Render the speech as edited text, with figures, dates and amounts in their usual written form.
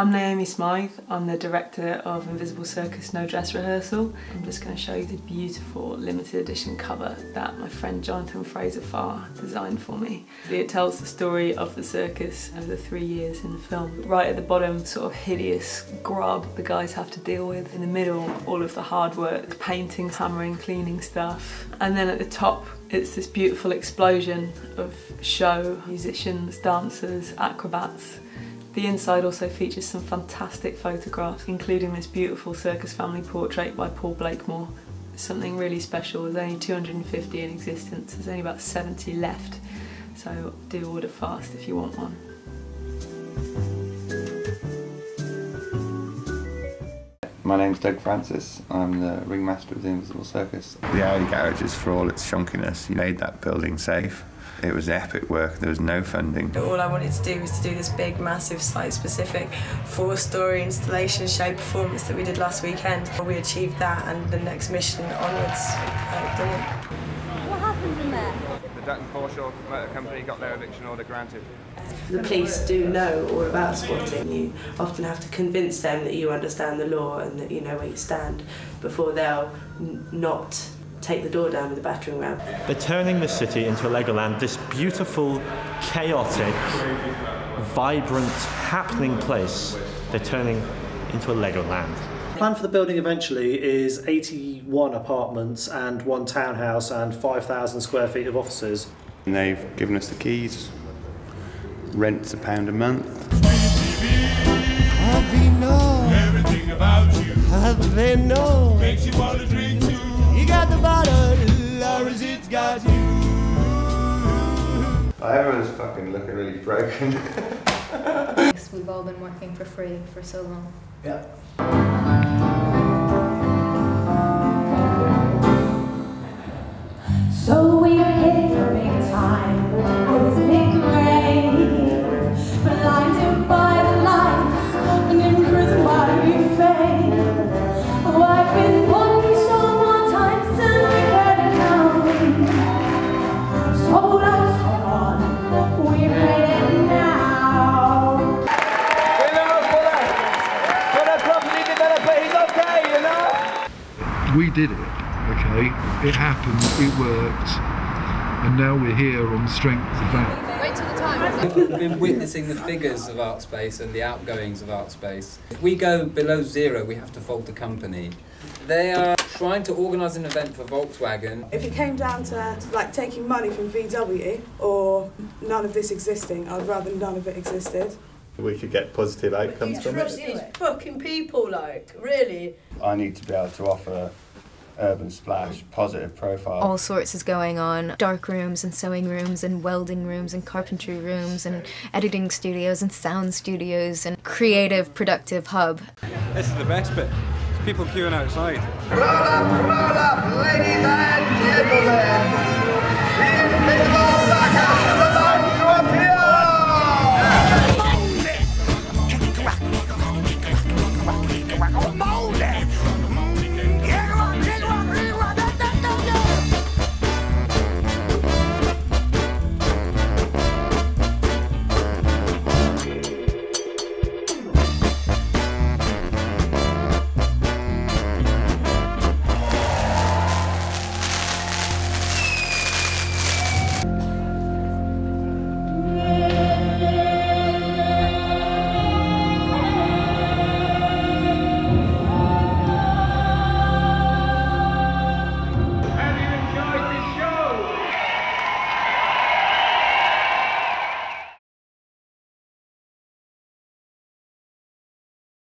I'm Naomi Smyth, I'm the director of Invisible Circus No Dress Rehearsal. I'm just going to show you the beautiful limited edition cover that my friend Jonathan Fraser-Farr designed for me. It tells the story of the circus over the 3 years in the film. Right at the bottom, sort of hideous grub the guys have to deal with. In the middle, all of the hard work, painting, hammering, cleaning stuff. And then at the top, it's this beautiful explosion of show, musicians, dancers, acrobats. The inside also features some fantastic photographs, including this beautiful circus family portrait by Paul Blakemore. It's something really special. There's only 250 in existence, there's only about 70 left, so do order fast if you want one. My name's Doug Francis, I'm the ringmaster of the Invisible Circus. The Alley Garage is, for all its shonkiness, you made that building safe. It was epic work, there was no funding. All I wanted to do was to do this big, massive, site-specific, 4-story installation show performance that we did last weekend. We achieved that, and the next mission onwards, brilliant. What happened in there? The Dutton-Porshaw Motor Company got their eviction order granted. The police do know all about squatting. You often have to convince them that you understand the law and that you know where you stand before they'll not take the door down with a battering ram. They're turning the city into Legoland, this beautiful, chaotic, vibrant, happening place. They're turning into a Legoland. The plan for the building eventually is 81 apartments and 1 townhouse and 5,000 square feet of offices. And they've given us the keys. Rent's £1 a month. Everything about you. Makes you want to drink too. You got the bottle, or is it got you? Everyone's fucking looking really broken. Because we've all been working for free for so long. Yeah. So we are hitting the big time. It's big rain. Blinded by the lights, and imprisoned by the fame. Oh, I've been wondering. We did it, okay? It happened, it worked, and now we're here on the strength of that. Wait till the time. We've been witnessing the figures of ArtSpace and the outgoings of ArtSpace. If we go below zero, we have to fold the company. They are trying to organise an event for Volkswagen. If it came down to like taking money from VW or none of this existing, I'd rather none of it existed. We could get positive outcomes from it. Trust these fucking people, like, really. I need to be able to offer Urban Splash positive profile. All sorts is going on. Dark rooms and sewing rooms and welding rooms and carpentry rooms and editing studios and sound studios and creative, productive hub. This is the best bit. There's people queuing outside. Roll up, ladies and gentlemen.